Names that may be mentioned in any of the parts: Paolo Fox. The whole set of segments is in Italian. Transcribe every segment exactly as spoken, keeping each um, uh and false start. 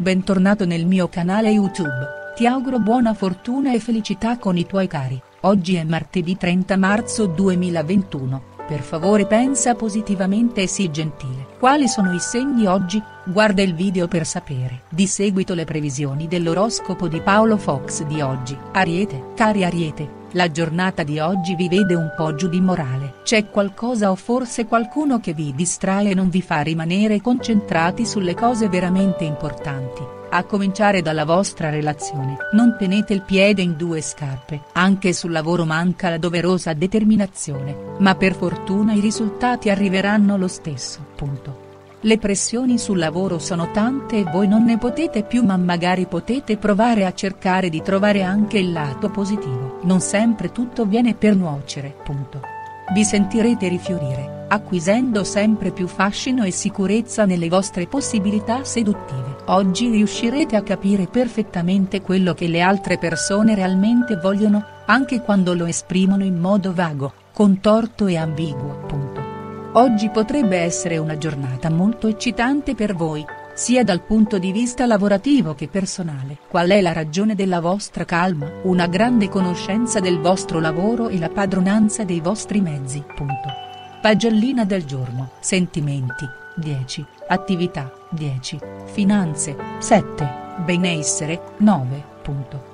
Bentornato nel mio canale YouTube, ti auguro buona fortuna e felicità con i tuoi cari. Oggi è martedì trenta marzo duemilaventuno, per favore pensa positivamente e sii gentile. Quali sono i segni oggi? Guarda il video per sapere. Di seguito le previsioni dell'oroscopo di Paolo Fox di oggi. Ariete. Cari Ariete, la giornata di oggi vi vede un po' giù di morale. C'è qualcosa o forse qualcuno che vi distrae e non vi fa rimanere concentrati sulle cose veramente importanti, a cominciare dalla vostra relazione. Non tenete il piede in due scarpe. Anche sul lavoro manca la doverosa determinazione, ma per fortuna i risultati arriveranno lo stesso. Punto. Le pressioni sul lavoro sono tante e voi non ne potete più, ma magari potete provare a cercare di trovare anche il lato positivo. Non sempre tutto viene per nuocere. Punto. Vi sentirete rifiorire, acquisendo sempre più fascino e sicurezza nelle vostre possibilità seduttive. Oggi riuscirete a capire perfettamente quello che le altre persone realmente vogliono, anche quando lo esprimono in modo vago, contorto e ambiguo. Punto. Oggi potrebbe essere una giornata molto eccitante per voi, sia dal punto di vista lavorativo che personale. Qual è la ragione della vostra calma? Una grande conoscenza del vostro lavoro e la padronanza dei vostri mezzi. Punto. Pagellina del giorno. Sentimenti, dieci, attività, dieci, finanze, sette, benessere, nove. Punto.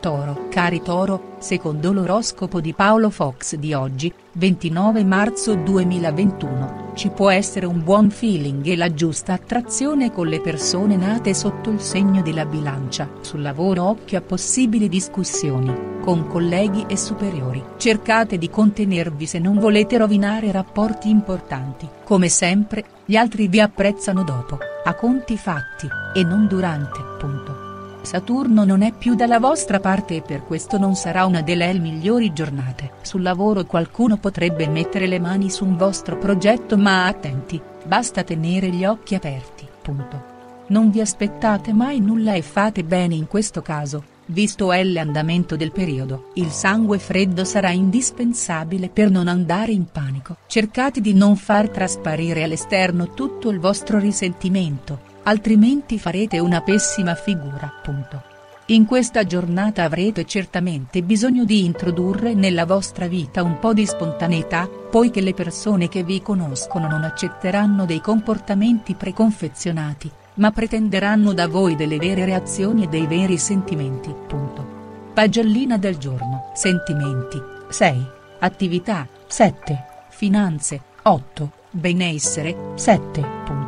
Toro. Cari Toro, secondo l'oroscopo di Paolo Fox di oggi, ventinove marzo duemilaventuno, ci può essere un buon feeling e la giusta attrazione con le persone nate sotto il segno della bilancia. Sul lavoro occhio a possibili discussioni con colleghi e superiori. Cercate di contenervi se non volete rovinare rapporti importanti. Come sempre, gli altri vi apprezzano dopo, a conti fatti, e non durante. Punto. Saturno non è più dalla vostra parte e per questo non sarà una delle migliori giornate. Sul lavoro qualcuno potrebbe mettere le mani su un vostro progetto, ma attenti, basta tenere gli occhi aperti. Punto. Non vi aspettate mai nulla e fate bene in questo caso, visto è l'andamento del periodo. Il sangue freddo sarà indispensabile per non andare in panico. Cercate di non far trasparire all'esterno tutto il vostro risentimento, altrimenti farete una pessima figura. Punto. In questa giornata avrete certamente bisogno di introdurre nella vostra vita un po' di spontaneità, poiché le persone che vi conoscono non accetteranno dei comportamenti preconfezionati, ma pretenderanno da voi delle vere reazioni e dei veri sentimenti. Punto. Pagellina del giorno. Sentimenti, sei, attività, sette, finanze, otto, benessere, sette. Punto.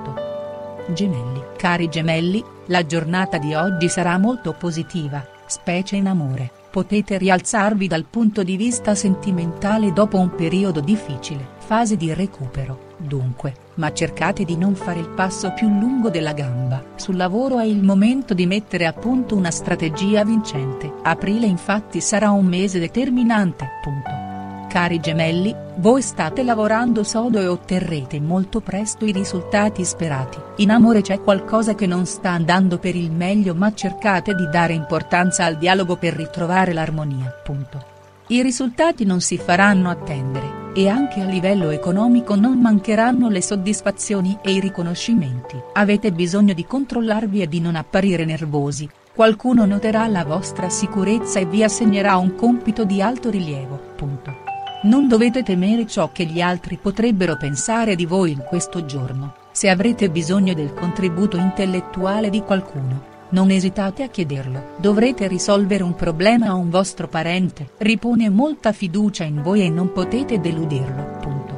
Gemelli. Cari Gemelli, la giornata di oggi sarà molto positiva, specie in amore. Potete rialzarvi dal punto di vista sentimentale dopo un periodo difficile, fase di recupero, dunque, ma cercate di non fare il passo più lungo della gamba. Sul lavoro è il momento di mettere a punto una strategia vincente. Aprile infatti sarà un mese determinante. Punto. Cari Gemelli, voi state lavorando sodo e otterrete molto presto i risultati sperati. In amore c'è qualcosa che non sta andando per il meglio, ma cercate di dare importanza al dialogo per ritrovare l'armonia. Punto. I risultati non si faranno attendere, e anche a livello economico non mancheranno le soddisfazioni e i riconoscimenti. Avete bisogno di controllarvi e di non apparire nervosi. Qualcuno noterà la vostra sicurezza e vi assegnerà un compito di alto rilievo. Punto. Non dovete temere ciò che gli altri potrebbero pensare di voi in questo giorno. Se avrete bisogno del contributo intellettuale di qualcuno, non esitate a chiederlo. Dovrete risolvere un problema a un vostro parente. Ripone molta fiducia in voi e non potete deluderlo. Punto.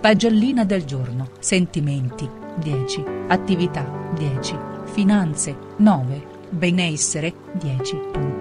Pagellina del giorno. Sentimenti, dieci, attività, dieci, finanze, nove, benessere, dieci. Punto.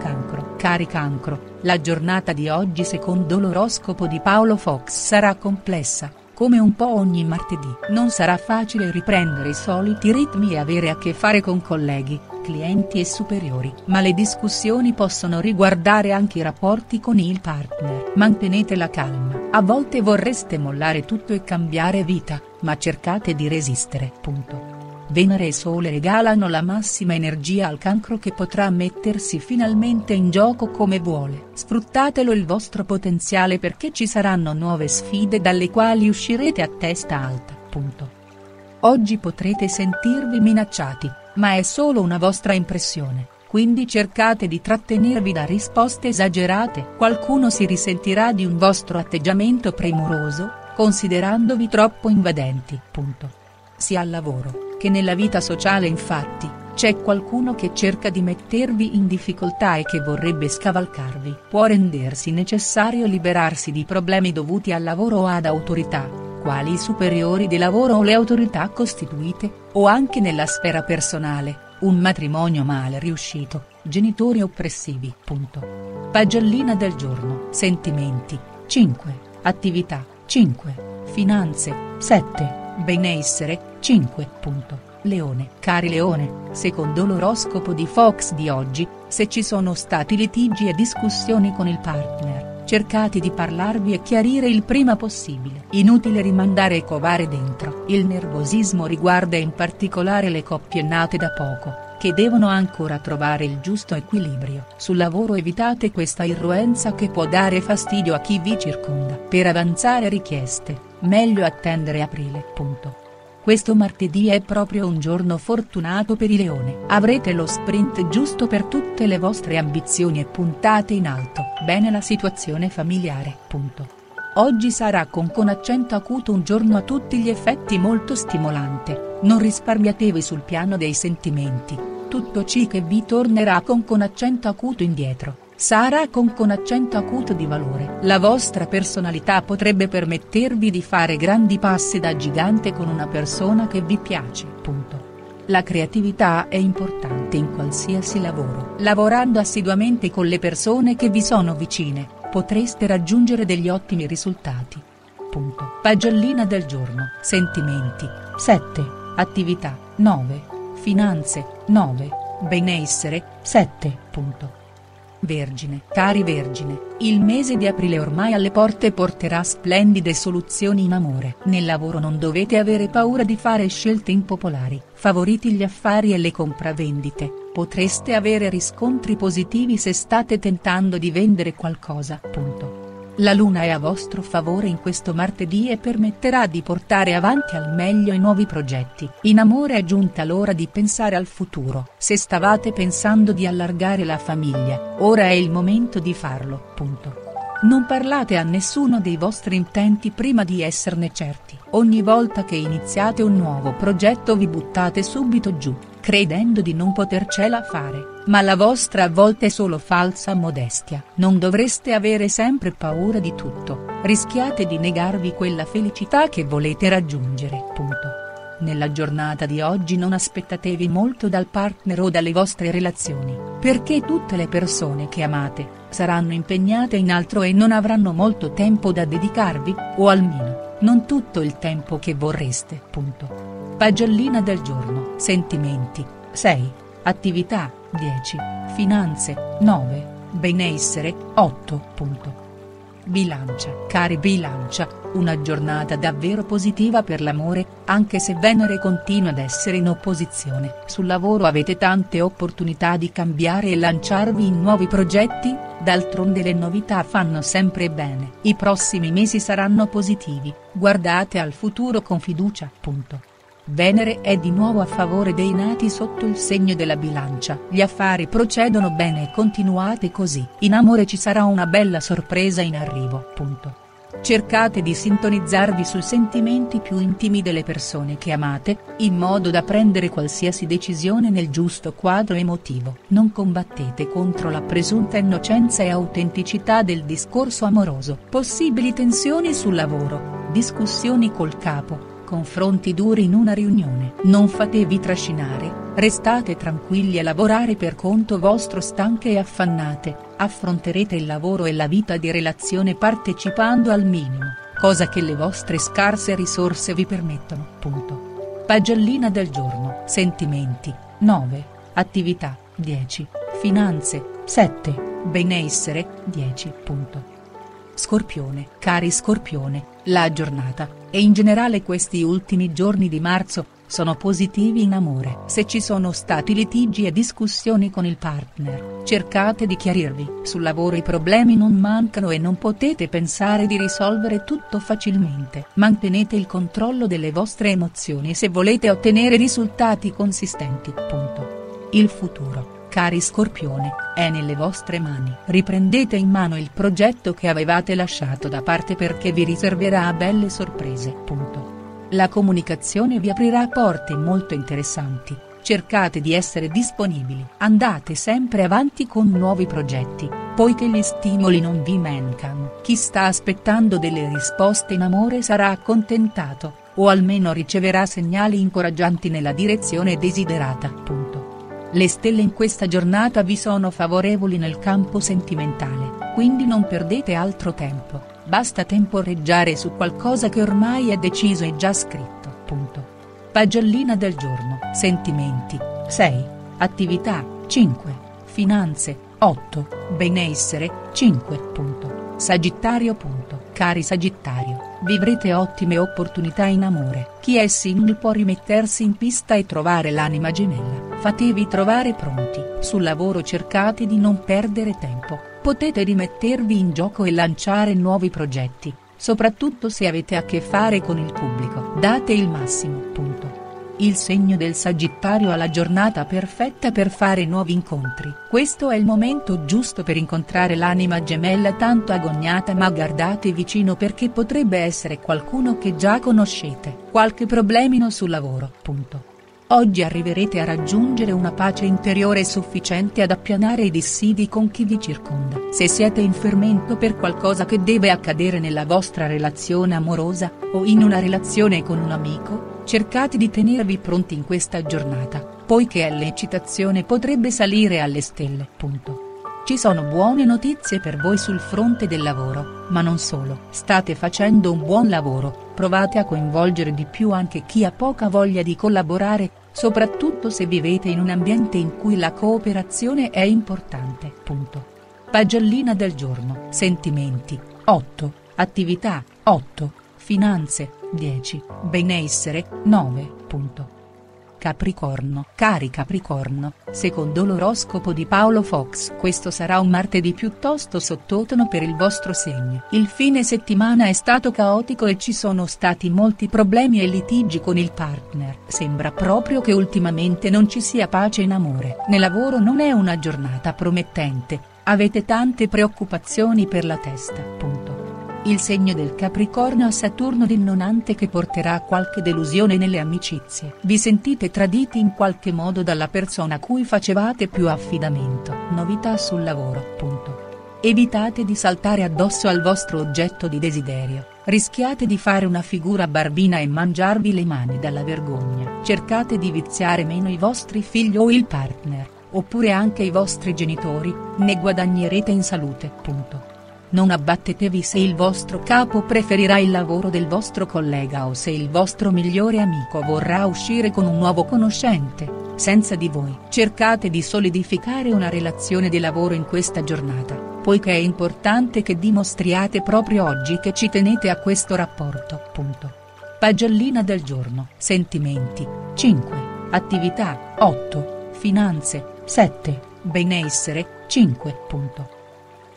Cancro. Cari Cancro, la giornata di oggi secondo l'oroscopo di Paolo Fox sarà complessa, come un po' ogni martedì. Non sarà facile riprendere i soliti ritmi e avere a che fare con colleghi, clienti e superiori. Ma le discussioni possono riguardare anche i rapporti con il partner. Mantenete la calma. A volte vorreste mollare tutto e cambiare vita, ma cercate di resistere. Punto. Venere e Sole regalano la massima energia al Cancro, che potrà mettersi finalmente in gioco come vuole. Sfruttatelo il vostro potenziale, perché ci saranno nuove sfide dalle quali uscirete a testa alta. Punto. Oggi potrete sentirvi minacciati, ma è solo una vostra impressione, quindi cercate di trattenervi da risposte esagerate. Qualcuno si risentirà di un vostro atteggiamento premuroso, considerandovi troppo invadenti. Punto. Sia al lavoro, che nella vita sociale infatti, c'è qualcuno che cerca di mettervi in difficoltà e che vorrebbe scavalcarvi. Può rendersi necessario liberarsi di problemi dovuti al lavoro o ad autorità, quali i superiori di lavoro o le autorità costituite, o anche nella sfera personale, un matrimonio male riuscito, genitori oppressivi. Punto. Pagellina del giorno. Sentimenti, cinque, attività, cinque, finanze, sette, benessere, cinque. Punto. Leone. Cari Leone, secondo l'oroscopo di Fox di oggi, se ci sono stati litigi e discussioni con il partner, cercate di parlarvi e chiarire il prima possibile. Inutile rimandare e covare dentro. Il nervosismo riguarda in particolare le coppie nate da poco, che devono ancora trovare il giusto equilibrio. Sul lavoro evitate questa irruenza che può dare fastidio a chi vi circonda. Per avanzare richieste, meglio attendere aprile. Punto. Questo martedì è proprio un giorno fortunato per i Leone. Avrete lo sprint giusto per tutte le vostre ambizioni e puntate in alto. Bene la situazione familiare. Punto. Oggi sarà con, con accento acuto un giorno a tutti gli effetti molto stimolante, non risparmiatevi sul piano dei sentimenti, tutto ciò che vi tornerà con, con accento acuto indietro. Sarà con, con accento acuto di valore. La vostra personalità potrebbe permettervi di fare grandi passi da gigante con una persona che vi piace. Punto. La creatività è importante in qualsiasi lavoro. Lavorando assiduamente con le persone che vi sono vicine, potreste raggiungere degli ottimi risultati. Punto. Pagellina del giorno. Sentimenti, sette, attività, nove, finanze, nove, benessere, sette. Punto. Vergine. Cari Vergine, il mese di aprile ormai alle porte porterà splendide soluzioni in amore. Nel lavoro non dovete avere paura di fare scelte impopolari. Favoriti gli affari e le compravendite, potreste avere riscontri positivi se state tentando di vendere qualcosa. Punto. La luna è a vostro favore in questo martedì e permetterà di portare avanti al meglio i nuovi progetti. In amore è giunta l'ora di pensare al futuro. Se stavate pensando di allargare la famiglia, ora è il momento di farlo. Punto. Non parlate a nessuno dei vostri intenti prima di esserne certi. Ogni volta che iniziate un nuovo progetto vi buttate subito giù, credendo di non potercela fare, ma la vostra a volte è solo falsa modestia. Non dovreste avere sempre paura di tutto, rischiate di negarvi quella felicità che volete raggiungere. Punto. Nella giornata di oggi non aspettatevi molto dal partner o dalle vostre relazioni, perché tutte le persone che amate saranno impegnate in altro e non avranno molto tempo da dedicarvi, o almeno, non tutto il tempo che vorreste. Punto. Pagellina del giorno. Sentimenti, sei, attività, dieci, finanze, nove, benessere, otto. Punto. Bilancia. Cari Bilancia, una giornata davvero positiva per l'amore, anche se Venere continua ad essere in opposizione. Sul lavoro avete tante opportunità di cambiare e lanciarvi in nuovi progetti, d'altronde le novità fanno sempre bene. I prossimi mesi saranno positivi, guardate al futuro con fiducia. Punto. Venere è di nuovo a favore dei nati sotto il segno della Bilancia. Gli affari procedono bene e continuate così. In amore ci sarà una bella sorpresa in arrivo. Punto. Cercate di sintonizzarvi sui sentimenti più intimi delle persone che amate, in modo da prendere qualsiasi decisione nel giusto quadro emotivo. Non combattete contro la presunta innocenza e autenticità del discorso amoroso. Possibili tensioni sul lavoro, discussioni col capo, confronti duri in una riunione. Non fatevi trascinare, restate tranquilli a lavorare per conto vostro. Stanche e affannate, affronterete il lavoro e la vita di relazione partecipando al minimo, cosa che le vostre scarse risorse vi permettono. Punto. Pagellina del giorno. Sentimenti, nove, attività, dieci, finanze, sette, benessere, dieci. Punto. Scorpione. Cari Scorpione, la giornata, e in generale questi ultimi giorni di marzo, Sono positivi in amore. Se ci sono stati litigi e discussioni con il partner, cercate di chiarirvi. Sul lavoro i problemi non mancano e non potete pensare di risolvere tutto facilmente. Mantenete il controllo delle vostre emozioni se volete ottenere risultati consistenti. Punto. Il futuro, cari Scorpione, è nelle vostre mani. Riprendete in mano il progetto che avevate lasciato da parte perché vi riserverà belle sorprese. Punto. La comunicazione vi aprirà porte molto interessanti, cercate di essere disponibili. Andate sempre avanti con nuovi progetti, poiché gli stimoli non vi mancano. Chi sta aspettando delle risposte in amore sarà accontentato, o almeno riceverà segnali incoraggianti nella direzione desiderata. Punto. Le stelle in questa giornata vi sono favorevoli nel campo sentimentale, quindi non perdete altro tempo, basta temporeggiare su qualcosa che ormai è deciso e già scritto. Punto. Pagellina del giorno. Sentimenti, sei, attività, cinque, finanze, otto, benessere, cinque. Punto. Sagittario. Punto. Cari Sagittario, vivrete ottime opportunità in amore. Chi è single può rimettersi in pista e trovare l'anima gemella. Fatevi trovare pronti. Sul lavoro cercate di non perdere tempo, potete rimettervi in gioco e lanciare nuovi progetti, soprattutto se avete a che fare con il pubblico. Date il massimo. Punto. Il segno del Sagittario ha la giornata perfetta per fare nuovi incontri. Questo è il momento giusto per incontrare l'anima gemella tanto agognata, ma guardate vicino perché potrebbe essere qualcuno che già conoscete. Qualche problemino sul lavoro. Punto. Oggi arriverete a raggiungere una pace interiore sufficiente ad appianare i dissidi con chi vi circonda. Se siete in fermento per qualcosa che deve accadere nella vostra relazione amorosa, o in una relazione con un amico, cercate di tenervi pronti in questa giornata, poiché l'eccitazione potrebbe salire alle stelle. Punto. Ci sono buone notizie per voi sul fronte del lavoro, ma non solo. State facendo un buon lavoro, provate a coinvolgere di più anche chi ha poca voglia di collaborare, soprattutto se vivete in un ambiente in cui la cooperazione è importante. Punto. Pagellina del giorno. Sentimenti, otto, attività, otto, finanze, dieci, benessere, nove. Punto. Capricorno. Cari Capricorno, secondo l'oroscopo di Paolo Fox, questo sarà un martedì piuttosto sottotono per il vostro segno. Il fine settimana è stato caotico e ci sono stati molti problemi e litigi con il partner. Sembra proprio che ultimamente non ci sia pace in amore. Nel lavoro non è una giornata promettente, avete tante preoccupazioni per la testa. Punto. Il segno del Capricorno ha Saturno dissonante che porterà a qualche delusione nelle amicizie. Vi sentite traditi in qualche modo dalla persona a cui facevate più affidamento. Novità sul lavoro. Punto. Evitate di saltare addosso al vostro oggetto di desiderio, rischiate di fare una figura barbina e mangiarvi le mani dalla vergogna. Cercate di viziare meno i vostri figli o il partner, oppure anche i vostri genitori, ne guadagnerete in salute. Punto. Non abbattetevi se il vostro capo preferirà il lavoro del vostro collega o se il vostro migliore amico vorrà uscire con un nuovo conoscente, senza di voi. Cercate di solidificare una relazione di lavoro in questa giornata, poiché è importante che dimostriate proprio oggi che ci tenete a questo rapporto. Punto. Pagellina del giorno. Sentimenti, cinque, attività, otto, finanze, sette, benessere, cinque. Punto.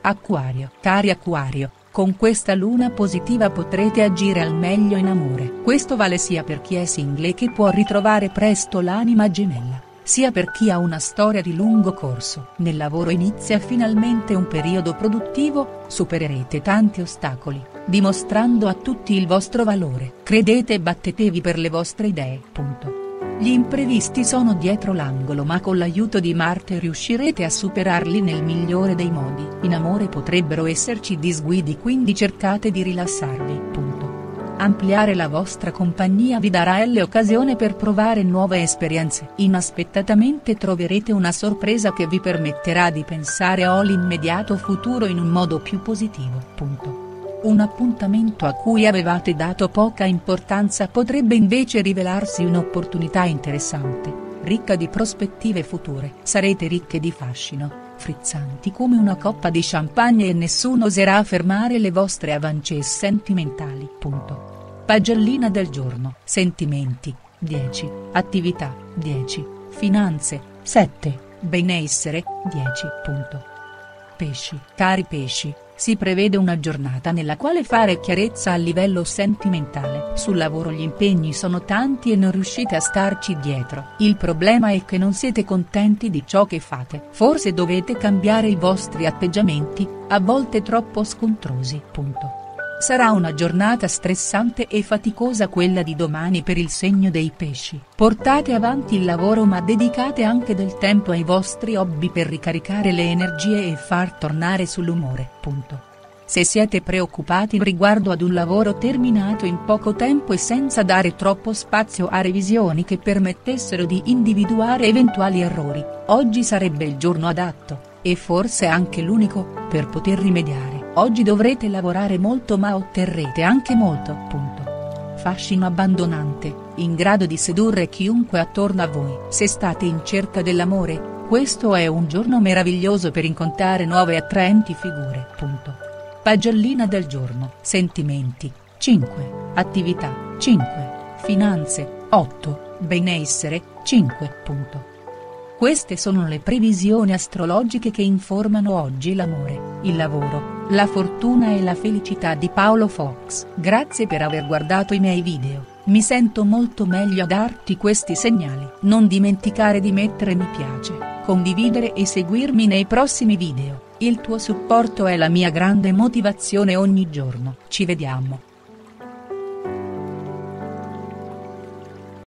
Acquario. Cari Acquario, con questa luna positiva potrete agire al meglio in amore. Questo vale sia per chi è single che può ritrovare presto l'anima gemella, sia per chi ha una storia di lungo corso. Nel lavoro inizia finalmente un periodo produttivo, supererete tanti ostacoli, dimostrando a tutti il vostro valore. Credete e battetevi per le vostre idee. Punto. Gli imprevisti sono dietro l'angolo, ma con l'aiuto di Marte riuscirete a superarli nel migliore dei modi. In amore potrebbero esserci disguidi, quindi cercate di rilassarvi. Punto. Ampliare la vostra compagnia vi darà l'occasione per provare nuove esperienze. Inaspettatamente troverete una sorpresa che vi permetterà di pensare all'immediato futuro in un modo più positivo. Punto. Un appuntamento a cui avevate dato poca importanza potrebbe invece rivelarsi un'opportunità interessante, ricca di prospettive future. Sarete ricche di fascino, frizzanti come una coppa di champagne, e nessuno oserà fermare le vostre avance sentimentali. Punto. Pagellina del giorno. Sentimenti, dieci, attività, dieci, finanze, sette, benessere, dieci. Punto. Pesci. Cari pesci, si prevede una giornata nella quale fare chiarezza a livello sentimentale. Sul lavoro gli impegni sono tanti e non riuscite a starci dietro. Il problema è che non siete contenti di ciò che fate. Forse dovete cambiare i vostri atteggiamenti, a volte troppo scontrosi. Punto. Sarà una giornata stressante e faticosa quella di domani per il segno dei pesci. Portate avanti il lavoro ma dedicate anche del tempo ai vostri hobby per ricaricare le energie e far tornare sull'umore. Punto. Se siete preoccupati riguardo ad un lavoro terminato in poco tempo e senza dare troppo spazio a revisioni che permettessero di individuare eventuali errori, oggi sarebbe il giorno adatto, e forse anche l'unico, per poter rimediare. Oggi dovrete lavorare molto ma otterrete anche molto. Punto. Fascino abbandonante, in grado di sedurre chiunque attorno a voi. Se state in cerca dell'amore, questo è un giorno meraviglioso per incontrare nuove e attraenti figure. Punto. Pagellina del giorno. Sentimenti, cinque, attività, cinque, finanze, otto, benessere, cinque. Punto. Queste sono le previsioni astrologiche che informano oggi l'amore, il lavoro, la fortuna e la felicità di Paolo Fox. Grazie per aver guardato i miei video, mi sento molto meglio a darti questi segnali. Non dimenticare di mettere mi piace, condividere e seguirmi nei prossimi video, il tuo supporto è la mia grande motivazione ogni giorno. Ci vediamo.